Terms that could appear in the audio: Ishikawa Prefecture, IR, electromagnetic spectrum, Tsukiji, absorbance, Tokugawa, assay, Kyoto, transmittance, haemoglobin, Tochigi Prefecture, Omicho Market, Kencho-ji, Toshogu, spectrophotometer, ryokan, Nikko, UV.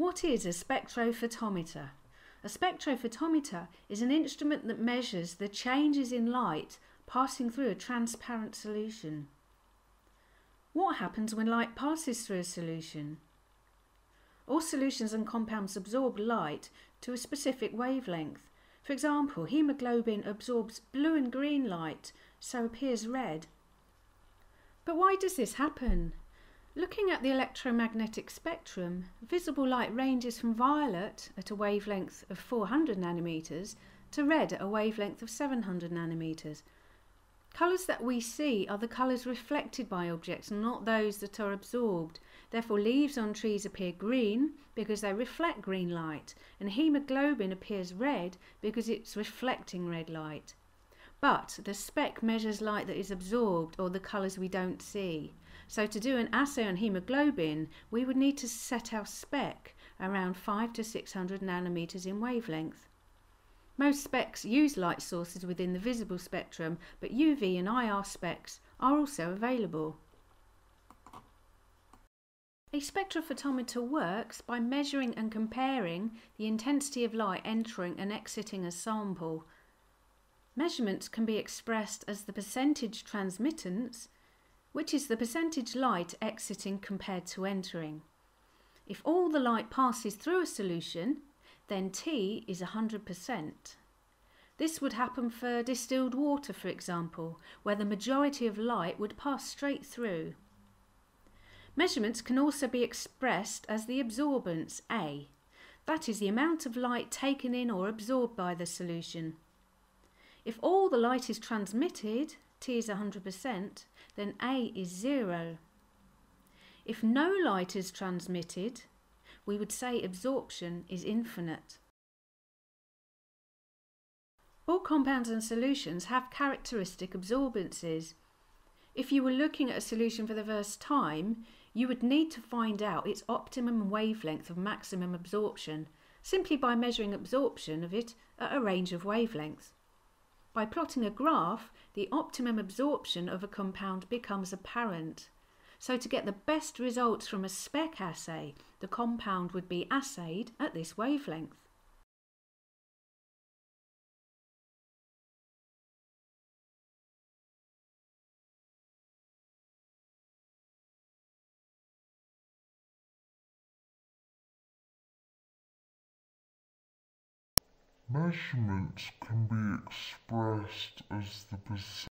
What is a spectrophotometer? A spectrophotometer is an instrument that measures the changes in light passing through a transparent solution. What happens when light passes through a solution? All solutions and compounds absorb light to a specific wavelength. For example, haemoglobin absorbs blue and green light, so appears red. But why does this happen? Looking at the electromagnetic spectrum, visible light ranges from violet at a wavelength of 400 nanometers to red at a wavelength of 700 nanometers. Colours that we see are the colours reflected by objects, not those that are absorbed. Therefore, leaves on trees appear green because they reflect green light, and haemoglobin appears red because it's reflecting red light. But the spec measures light that is absorbed, or the colours we don't see. So to do an assay on haemoglobin, we would need to set our spec around 500 to 600 nanometers in wavelength. Most specs use light sources within the visible spectrum, but UV and IR specs are also available. A spectrophotometer works by measuring and comparing the intensity of light entering and exiting a sample. Measurements can be expressed as the percentage transmittance, which is the percentage light exiting compared to entering. If all the light passes through a solution, then T is 100%. This would happen for distilled water, for example, where the majority of light would pass straight through. Measurements can also be expressed as the absorbance, A. That is the amount of light taken in or absorbed by the solution. If all the light is transmitted, T is 100%, then A is 0. If no light is transmitted, we would say absorption is infinite. All compounds and solutions have characteristic absorbances. If you were looking at a solution for the first time, you would need to find out its optimum wavelength of maximum absorption, simply by measuring absorption of it at a range of wavelengths. By plotting a graph, the optimum absorption of a compound becomes apparent. So to get the best results from a spec assay, the compound would be assayed at this wavelength. Measurements can be expressed as the percentage